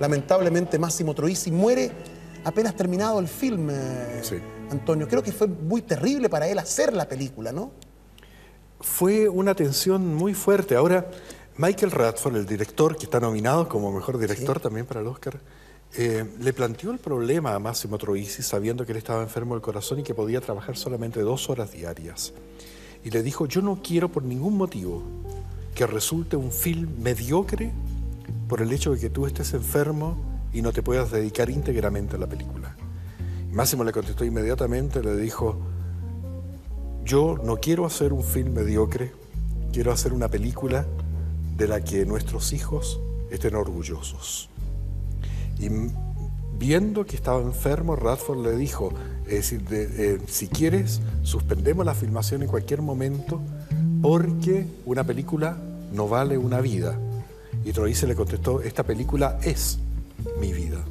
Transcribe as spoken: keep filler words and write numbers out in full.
Lamentablemente Massimo Troisi muere apenas terminado el filme, sí. Antonio. Creo que fue muy terrible para él hacer la película, ¿no? Fue una tensión muy fuerte. Ahora, Michael Radford, el director, que está nominado como mejor director sí. también para el Oscar, eh, le planteó el problema a Massimo Troisi, sabiendo que él estaba enfermo del corazón y que podía trabajar solamente dos horas diarias. Y le dijo, yo no quiero por ningún motivo que resulte un film mediocre por el hecho de que tú estés enfermo y no te puedas dedicar íntegramente a la película. Massimo le contestó inmediatamente, le dijo, yo no quiero hacer un film mediocre, quiero hacer una película de la que nuestros hijos estén orgullosos. Y viendo que estaba enfermo, Radford le dijo, es decir, de, eh, si quieres, suspendemos la filmación en cualquier momento porque una película no vale una vida. Y Troisi le contestó, esta película es mi vida.